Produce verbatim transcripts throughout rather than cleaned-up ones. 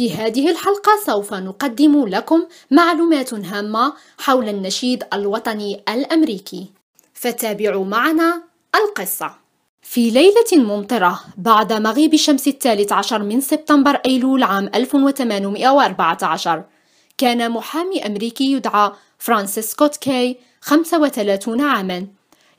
في هذه الحلقة سوف نقدم لكم معلومات هامة حول النشيد الوطني الأمريكي، فتابعوا معنا القصة. في ليلة ممطرة بعد مغيب شمس الثالث عشر من سبتمبر أيلول عام ألف وثمانمئة وأربعة عشر، كان محامي أمريكي يدعى فرانسيس سكوت كاي خمسة وثلاثين عاما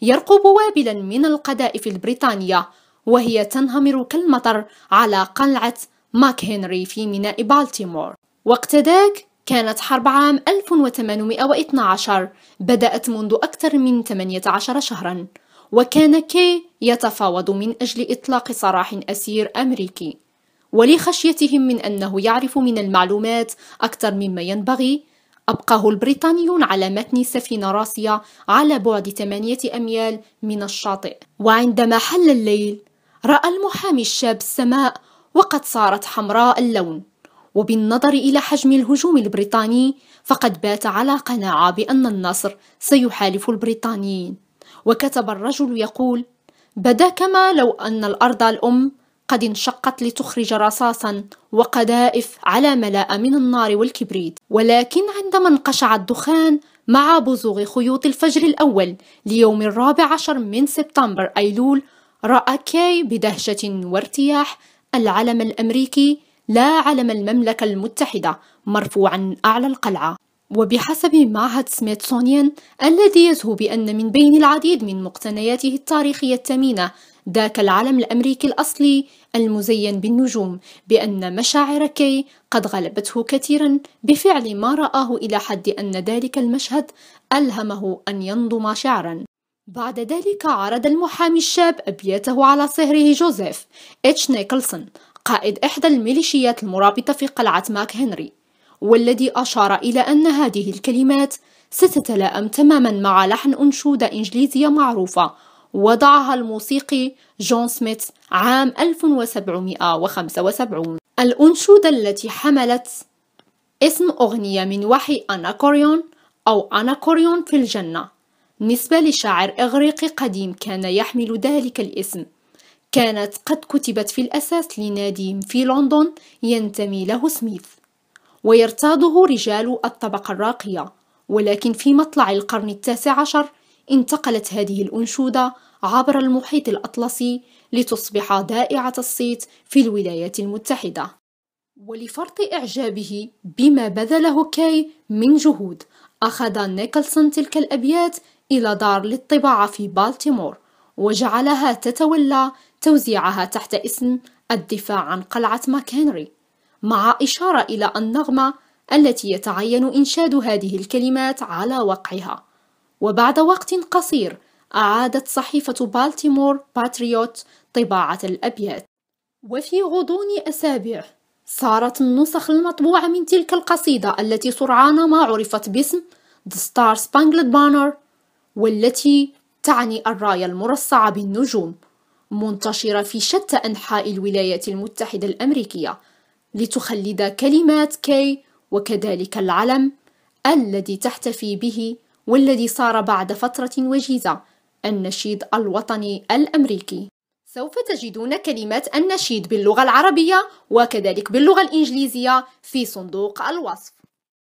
يرقب وابلا من القذائف البريطانية وهي تنهمر كالمطر على قلعة ماك هنري في ميناء بالتيمور. وقت ذاك كانت حرب عام ألف وثمانمئة واثني عشر بدأت منذ أكثر من ثمانية عشر شهرا، وكان كاي يتفاوض من أجل إطلاق سراح أسير أمريكي، ولخشيتهم من أنه يعرف من المعلومات أكثر مما ينبغي أبقاه البريطانيون على متن سفينة راسية على بعد ثمانية أميال من الشاطئ. وعندما حل الليل رأى المحامي الشاب السماء وقد صارت حمراء اللون، وبالنظر إلى حجم الهجوم البريطاني فقد بات على قناعة بأن النصر سيحالف البريطانيين. وكتب الرجل يقول: بدا كما لو أن الأرض الأم قد انشقت لتخرج رصاصا وقذائف على ملاء من النار والكبريت، ولكن عندما انقشع الدخان مع بزوغ خيوط الفجر الأول ليوم الرابع عشر من سبتمبر أيلول، رأى كاي بدهشة وارتياح العلم الأمريكي لا علم المملكة المتحدة مرفوعا أعلى القلعة. وبحسب معهد سميتسونيان الذي يزهو بأن من بين العديد من مقتنياته التاريخية الثمينة ذاك العلم الأمريكي الأصلي المزين بالنجوم، بأن مشاعر كاي قد غلبته كثيرا بفعل ما رآه، إلى حد أن ذلك المشهد ألهمه أن ينظم شعرا. بعد ذلك عرض المحامي الشاب أبياته على صهره جوزيف إتش نيكلسون، قائد إحدى الميليشيات المرابطة في قلعة ماك هنري، والذي أشار إلى أن هذه الكلمات ستتلائم تماما مع لحن أنشودة إنجليزية معروفة وضعها الموسيقي جون سميث عام ألف وسبعمئة وخمسة وسبعين، الأنشودة التي حملت اسم أغنية من وحي أناكوريون أو أناكوريون في الجنة. نسبة لشاعر إغريقي قديم كان يحمل ذلك الاسم، كانت قد كتبت في الأساس لنادي في لندن ينتمي له سميث ويرتاضه رجال الطبقة الراقية، ولكن في مطلع القرن التاسع عشر انتقلت هذه الأنشودة عبر المحيط الأطلسي لتصبح ذائعة الصيت في الولايات المتحدة. ولفرط إعجابه بما بذله كاي من جهود، أخذ نيكلسون تلك الأبيات إلى دار للطباعة في بالتيمور وجعلها تتولى توزيعها تحت اسم الدفاع عن قلعة ماك هنري، مع إشارة إلى النغمة التي يتعين إنشاد هذه الكلمات على وقعها. وبعد وقت قصير أعادت صحيفة بالتيمور باتريوت طباعة الأبيات، وفي غضون أسابيع صارت النسخ المطبوعة من تلك القصيدة التي سرعان ما عرفت باسم The Star Spangled Banner، والتي تعني الراية المرصعة بالنجوم، منتشرة في شتى أنحاء الولايات المتحدة الأمريكية لتخلد كلمات كاي وكذلك العلم الذي تحتفي به، والذي صار بعد فترة وجيزة النشيد الوطني الأمريكي. سوف تجدون كلمات النشيد باللغة العربية وكذلك باللغة الإنجليزية في صندوق الوصف.